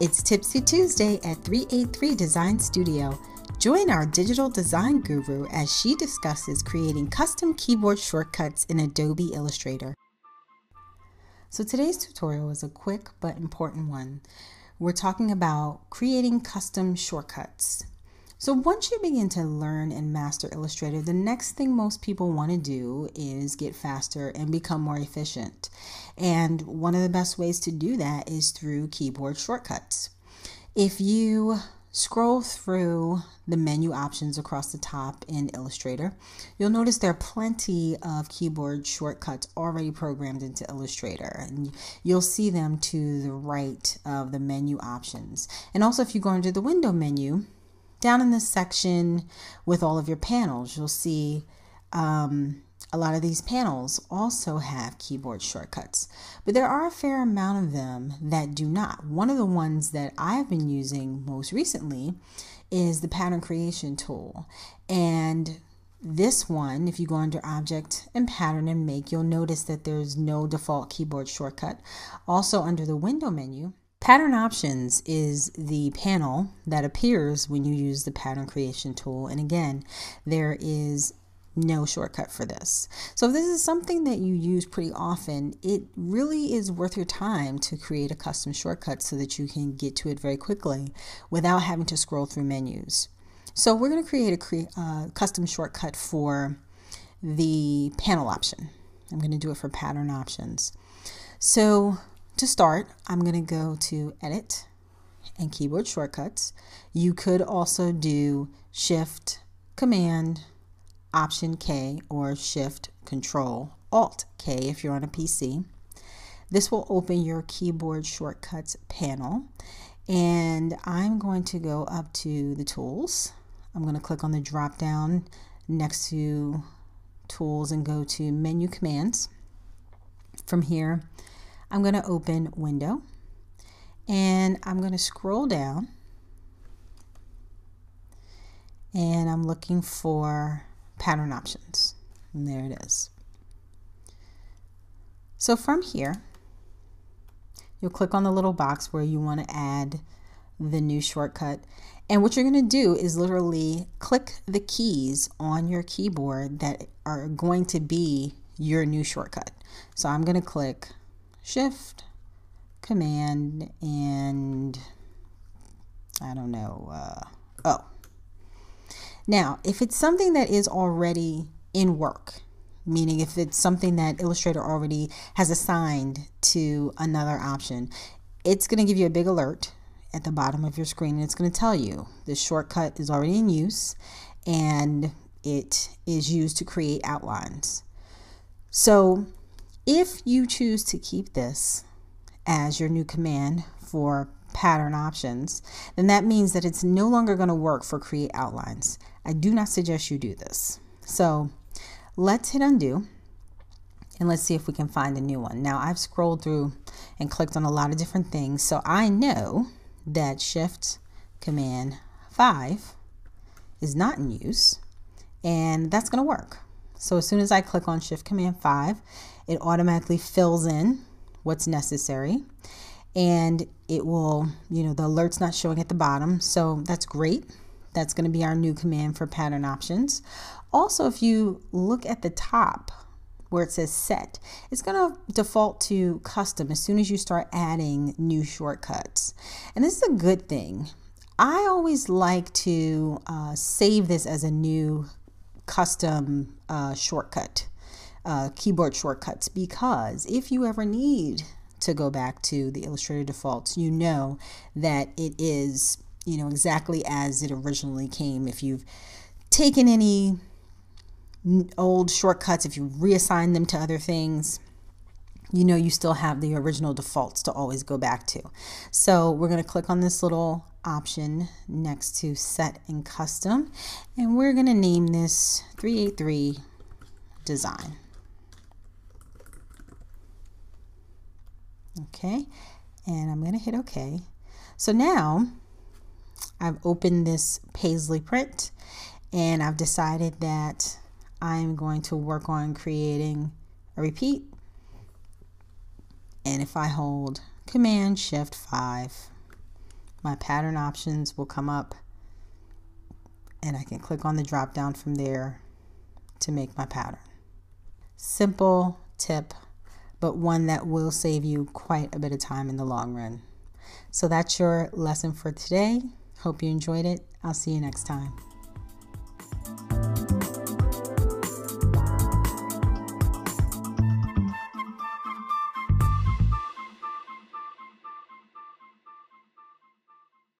It's Tipsy Tuesday at 383 Design Studio. Join our digital design guru as she discusses creating custom keyboard shortcuts in Adobe Illustrator. So today's tutorial is a quick but important one. We're talking about creating custom shortcuts. So once you begin to learn and master Illustrator, the next thing most people want to do is get faster and become more efficient. And one of the best ways to do that is through keyboard shortcuts. If you scroll through the menu options across the top in Illustrator, you'll notice there are plenty of keyboard shortcuts already programmed into Illustrator, and you'll see them to the right of the menu options. And also, if you go into the window menu, down in this section with all of your panels, you'll see a lot of these panels also have keyboard shortcuts, but there are a fair amount of them that do not. One of the ones that I've been using most recently is the pattern creation tool. And this one, if you go under Object and Pattern and Make, you'll notice that there's no default keyboard shortcut. Also, under the window menu, Pattern Options is the panel that appears when you use the pattern creation tool, and again, there is no shortcut for this. So if this is something that you use pretty often, it really is worth your time to create a custom shortcut so that you can get to it very quickly without having to scroll through menus. So we're going to create a custom shortcut for the panel option. I'm going to do it for Pattern Options. So to start, I'm going to go to Edit and Keyboard Shortcuts. You could also do Shift, Command, Option K, or Shift, Control, Alt K if you're on a PC. This will open your Keyboard Shortcuts panel. And I'm going to go up to the Tools. I'm going to click on the drop down next to Tools and go to Menu Commands. From here, I'm going to open Window, and I'm going to scroll down, and I'm looking for Pattern Options, and there it is. So from here, you'll click on the little box where you want to add the new shortcut, and what you're going to do is literally click the keys on your keyboard that are going to be your new shortcut. So I'm going to click Shift, Command, and I don't know, O. Now, if it's something that is already in work, meaning if it's something that Illustrator already has assigned to another option, it's going to give you a big alert at the bottom of your screen, and it's going to tell you this shortcut is already in use, and it is used to create outlines. So if you choose to keep this as your new command for Pattern Options, then that means that it's no longer going to work for Create Outlines. I do not suggest you do this. So let's hit undo, and let's see if we can find a new one. Now, I've scrolled through and clicked on a lot of different things, so I know that Shift Command 5 is not in use, and that's going to work. So as soon as I click on Shift Command 5, it automatically fills in what's necessary, and it will, you know, the alert's not showing at the bottom. So that's great. That's going to be our new command for Pattern Options. Also, if you look at the top where it says Set, it's going to default to Custom as soon as you start adding new shortcuts. And this is a good thing. I always like to save this as a new custom shortcut. Keyboard shortcuts, because if you ever need to go back to the Illustrator defaults, you know that it is, you know, exactly as it originally came. If you've taken any old shortcuts, if you reassign them to other things, you know you still have the original defaults to always go back to. So we're going to click on this little option next to Set and Custom, and we're going to name this 383 Design. Okay, and I'm going to hit OK. So now I've opened this paisley print, and I've decided that I'm going to work on creating a repeat. And if I hold Command Shift 5, my pattern options will come up and I can click on the drop down from there to make my pattern. Simple tip, but one that will save you quite a bit of time in the long run. So that's your lesson for today. Hope you enjoyed it. I'll see you next time.